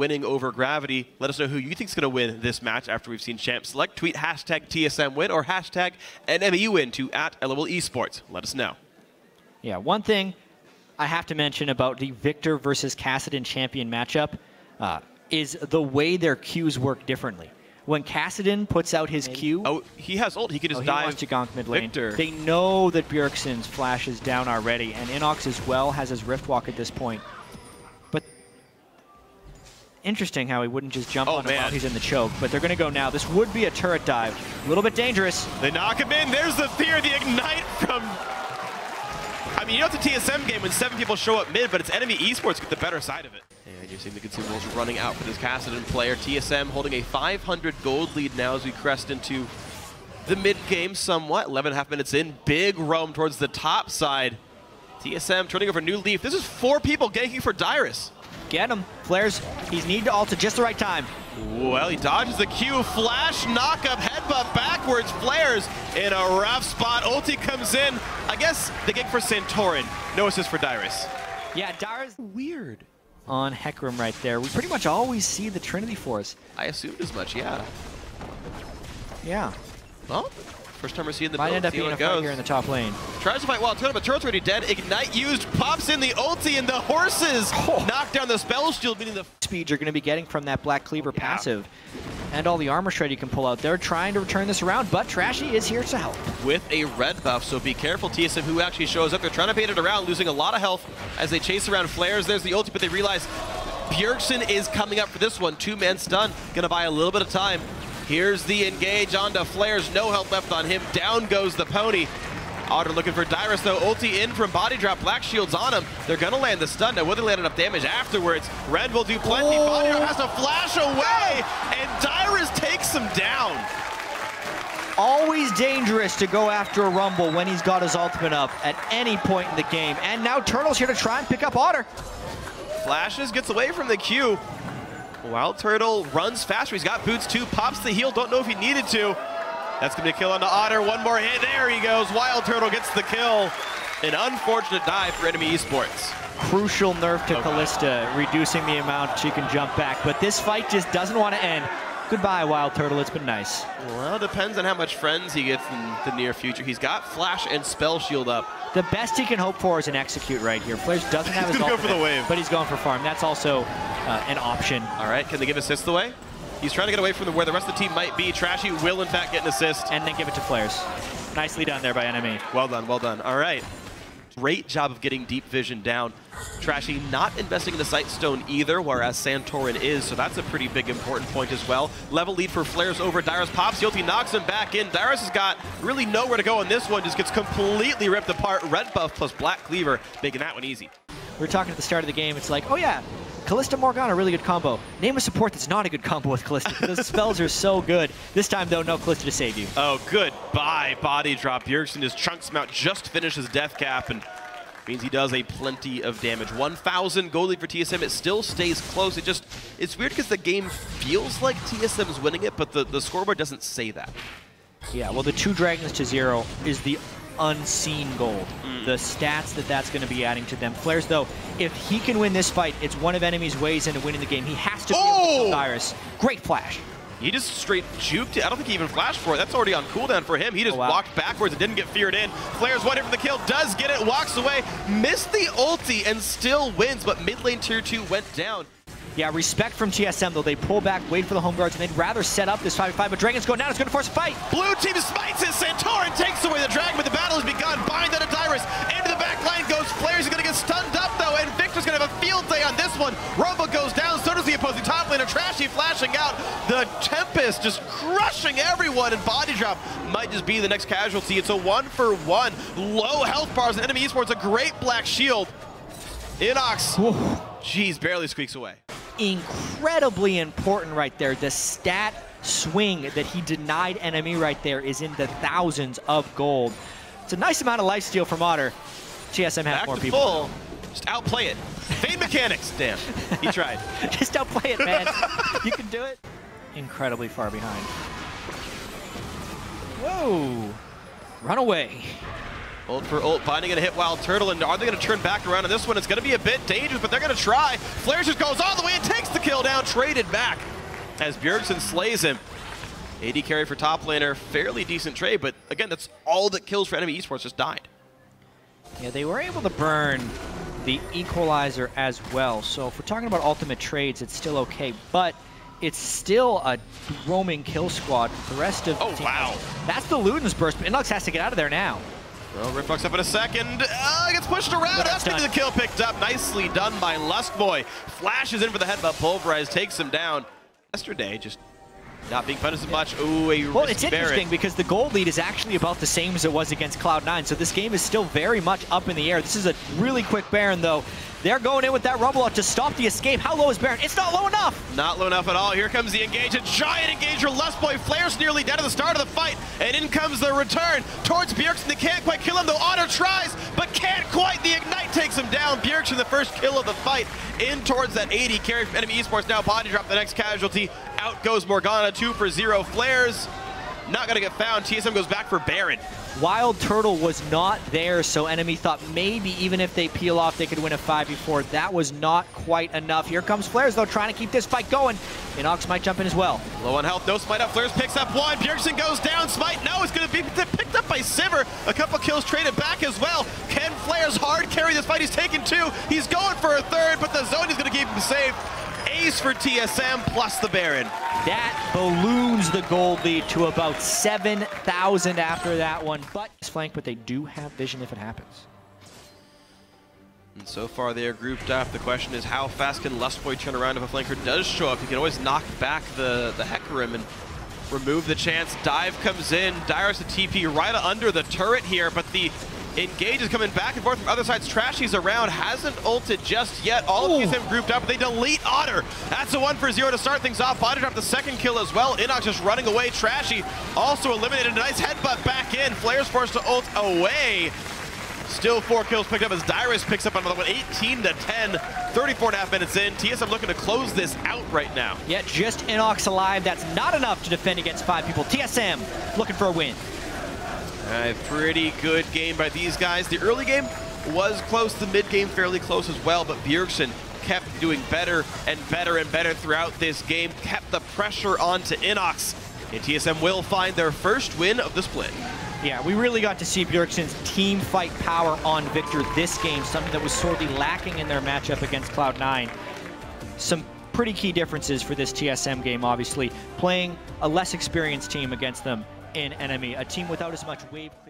winning over Gravity. Let us know who you think is going to win this match after we've seen champs select. Tweet hashtag TSM win or hashtag NME win to @LOL eSports. Let us know. Yeah, one thing I have to mention about the Victor versus Kassadin champion matchup is the way their Qs work differently. When Kassadin puts out his Q... Oh, he has ult. He could just dive. He wants to gonk mid lane. Victor. They know that Bjergsen's flash is down already, and InnoX as well has his Rift Walk at this point. But interesting how he wouldn't just jump on him while he's in the choke. But they're going to go now. This would be a turret dive. A little bit dangerous. They knock him in. There's the fear, the ignite from... I mean, you know it's a TSM game when 7 people show up mid, but it's Enemy eSports get the better side of it. And you're seeing the consumables running out for this Kassadin player. TSM holding a 500 gold lead now as we crest into the mid game somewhat. 11.5 minutes in, big roam towards the top side. TSM turning over New Leaf. This is 4 people ganking for Dyrus. Get him, flares. He's need to ult at just the right time. Well, he dodges the Q, flash, knock up, headbutt backwards, flares in a rough spot. Ulti comes in. I guess the gank for Santorin. No assist for Dyrus. Yeah, Dyrus weird on Hecarim right there. We pretty much always see the Trinity Force. I assumed as much, yeah. Yeah. Well, first time we're seeing the middle. Might end up being a fight here in the top lane. Tries to fight Wild Turtle, but Turtle's already dead. Ignite used, pops in the ulti, and the horses knock down the spell shield, meaning the speed you're going to be getting from that Black Cleaver passive. And all the armor shred you can pull out. They're trying to return this around, but Trashy is here to help. With a red buff, so be careful, TSM, who actually shows up. They're trying to bait it around, losing a lot of health as they chase around flares. There's the ulti, but they realize Bjergsen is coming up for this one. 2-man stun, going to buy a little bit of time. Here's the engage onto flares, no health left on him, down goes the pony. Otter looking for Dyrus though, ulti in from body drop, Black Shield's on him. They're gonna land the stun, now will they land enough damage afterwards? Red will do plenty, body drop has to flash away, and Dyrus takes him down. Always dangerous to go after a Rumble when he's got his ultimate up at any point in the game, and now Turtle's here to try and pick up Otter. Flashes, gets away from the Q. Wild Turtle runs faster. He's got boots too. Pops the heal. Don't know if he needed to. That's going to be a kill onto Otter. One more hit. There he goes. Wild Turtle gets the kill. An unfortunate dive for Enemy eSports. Crucial nerf to Kalista, reducing the amount she can jump back. But this fight just doesn't want to end. Goodbye, Wild Turtle. It's been nice. Well, depends on how much friends he gets in the near future. He's got Flash and Spell Shield up. The best he can hope for is an Execute right here. Flares doesn't have his ultimate, go for the wave, but he's going for farm. That's also an option. All right, can they give assist the way? He's trying to get away from where the rest of the team might be. Trashy will, in fact, get an assist. And then give it to Flares. Nicely done there by Enemy. Well done, well done. All right. Great job of getting deep vision down. Trashy not investing in the sight stone either, whereas Santorin is, so that's a pretty big important point as well. Level lead for Flares over Dyrus. Pops, Yulti knocks him back in. Dyrus has got really nowhere to go on this one, just gets completely ripped apart. Red buff plus Black Cleaver, making that one easy. We were talking at the start of the game, it's like, oh yeah, Kalista Morgana, really good combo. Name a support that's not a good combo with Kalista. Those spells are so good. This time, though, no Kalista to save you. Oh, goodbye, body drop. Bjergsen, his Chunks mount just finishes death cap, and means he does a plenty of damage. 1,000 gold lead for TSM. It still stays close. It just, it's weird because the game feels like TSM's winning it, but the scoreboard doesn't say that. Yeah, well, the 2 dragons to 0 is the unseen gold. The stats that's going to be adding to them. Flares, though, if he can win this fight, it's one of Enemy's ways into winning the game. He has to be able to kill Dyrus. Great flash. He just straight juked it. I don't think he even flashed for it. That's already on cooldown for him. He just walked backwards and didn't get feared in. Flares one hit for the kill, does get it, walks away, missed the ulti and still wins, but mid lane tier 2 went down. Yeah, respect from TSM, though. They pull back, wait for the home guards, and they'd rather set up this 5v5, but Dragon's going down. It's going to force a fight. Blue team smites it. Santorin takes away the Dragon, but the battle has begun. Bind out of Dyrus. Into the back line goes Flares. He's going to get stunned up, though, and Victor's going to have a field day on this one. Rumble goes down. So does the opposing top laner. Trashy flashing out. The Tempest just crushing everyone, and Body Drop might just be the next casualty. It's a 1-for-1. Low health bars, and Enemy eSports, a great Black Shield. InnoX, jeez, barely squeaks away. Incredibly important right there. The stat swing that he denied Enemy right there is in the thousands of gold. It's a nice amount of lifesteal from Otter. TSM had more people. Full. Just outplay it. Fade mechanics. Damn, he tried. Just outplay it, man. You can do it. Incredibly far behind. Whoa. Run away. Ult for ult, binding and hit Wild Turtle, and are they going to turn back around on this one? It's going to be a bit dangerous, but they're going to try. Flares just goes all the way and takes the kill down, traded back as Bjergsen slays him. AD carry for top laner, fairly decent trade, but again, that's all that kills for Enemy eSports, just died. Yeah, they were able to burn the equalizer as well, so if we're talking about ultimate trades, it's still okay, but it's still a roaming kill squad for the rest of the team. Wow. That's the Luden's burst, but InnoX has to get out of there now. Well, Riflux up in a second. Gets pushed around. That's going to be the kill picked up. Nicely done by Lustboy. Flashes in for the headbutt, pulverize, takes him down. Yesterday, just not being punished as much. Ooh, a well, it's interesting because the gold lead is actually about the same as it was against Cloud9, so this game is still very much up in the air. This is a really quick Baron, though. They're going in with that Rumble Out to stop the escape. How low is Baron? It's not low enough! Not low enough at all. Here comes the engage, a giant engager. Lustboy flares nearly dead at the start of the fight, and in comes the return towards Bjergsen. They can't quite kill him, though. Otter tries, but can't quite. The Ignite takes him down. Bjergsen, the first kill of the fight, in towards that 80. Carry from Enemy eSports now. Body drop the next casualty. Out goes Morgana, 2 for 0. Flares, not gonna get found. TSM goes back for Baron. Wild Turtle was not there, so Enemy thought maybe even if they peel off, they could win a 5v4. That was not quite enough. Here comes Flares, though, trying to keep this fight going. InnoX might jump in as well. Low on health, no smite up. Flares picks up one. Bjergsen goes down. Smite, no, it's gonna be picked up by Sivir. A couple kills traded back as well. Can Flares hard carry this fight? He's taken 2. He's going for a 3rd, but the zone is gonna keep him safe. Ace for TSM plus the Baron. That balloons the gold lead to about 7,000 after that one. But flank, but they do have vision if it happens. And so far they are grouped up. The question is how fast can Lustboy turn around if a flanker does show up? He can always knock back the Hecarim and remove the chance. Dive comes in. Dyrus the TP right under the turret here, but the Engage is coming back and forth from other sides. Trashy's around, hasn't ulted just yet. All of them grouped up, but they delete Otter. That's a 1 for 0 to start things off. Otter dropped the second kill as well. InnoX just running away. Trashy also eliminated. A nice headbutt back in. Flares forced to ult away. Still 4 kills picked up as Dyrus picks up another one. 18 to 10, 34.5 minutes in. TSM looking to close this out right now. Yeah, just InnoX alive. That's not enough to defend against 5 people. TSM looking for a win. A pretty good game by these guys. The early game was close, the mid game fairly close as well, but Bjergsen kept doing better and better and better throughout this game, kept the pressure on to InnoX, and TSM will find their first win of the split. Yeah, we really got to see Bjergsen's team fight power on Victor this game, something that was sorely lacking in their matchup against Cloud9. Some pretty key differences for this TSM game, obviously, playing a less experienced team against them in NME, a team without as much wave clear.